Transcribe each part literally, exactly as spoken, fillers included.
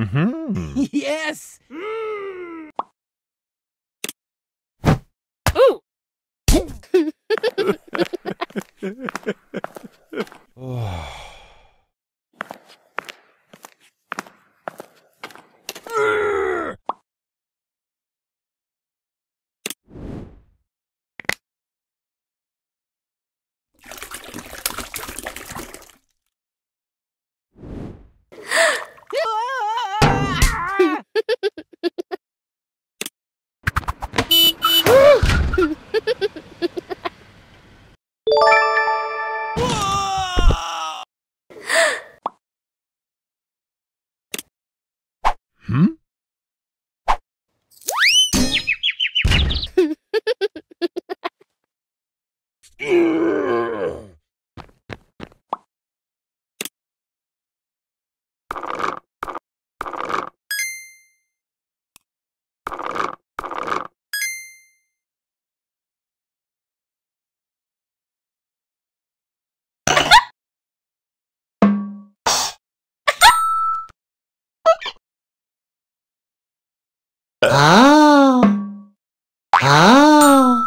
Mm-hmm. Yes! Mm. Ooh! Oh. Hmm? Ah! Ah!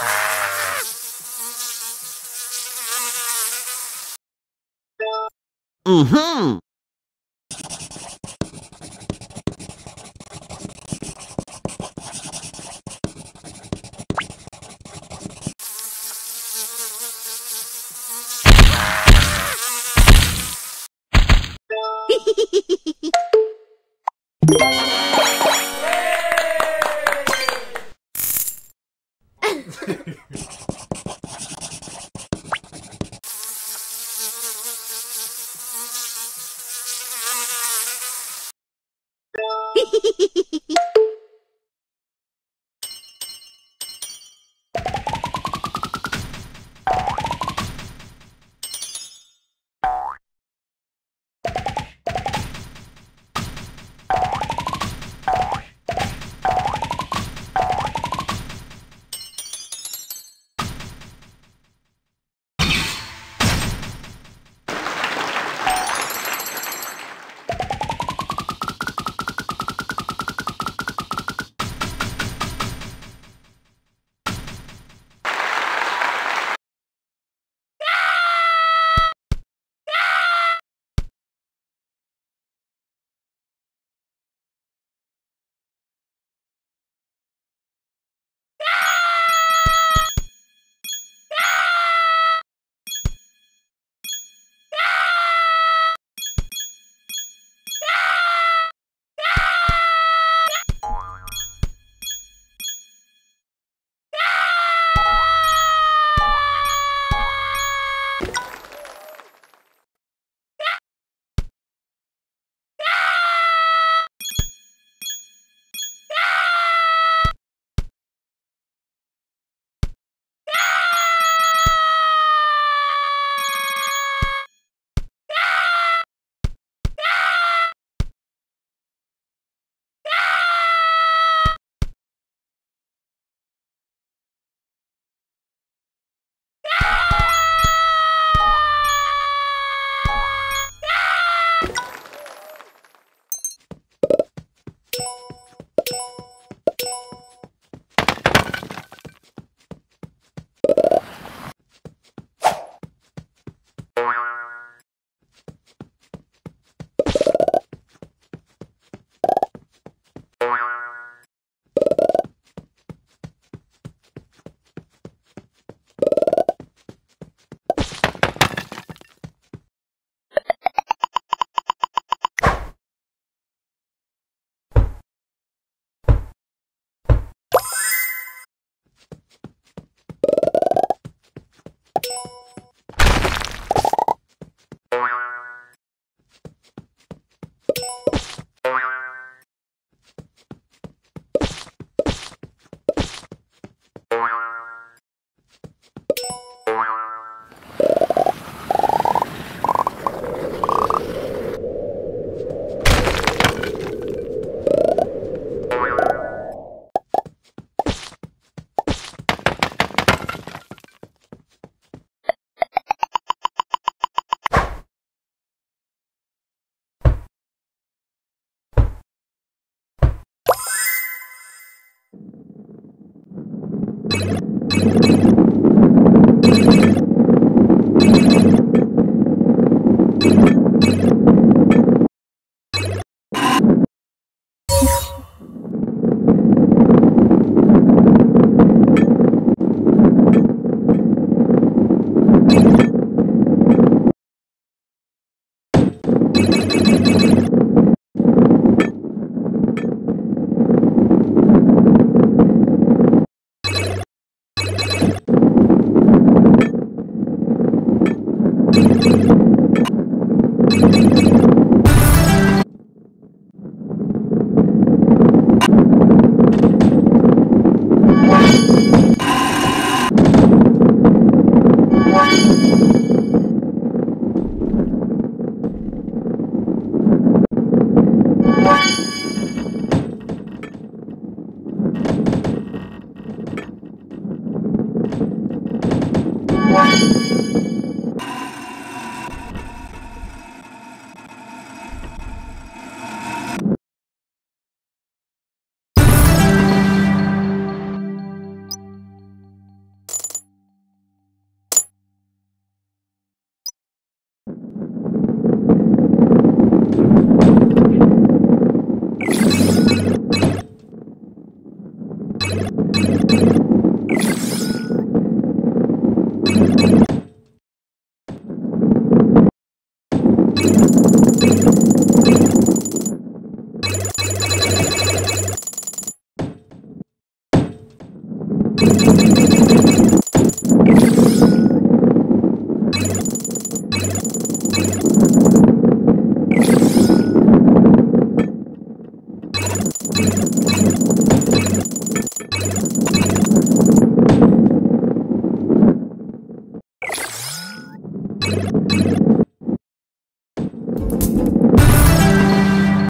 Ah! Mm-hmm.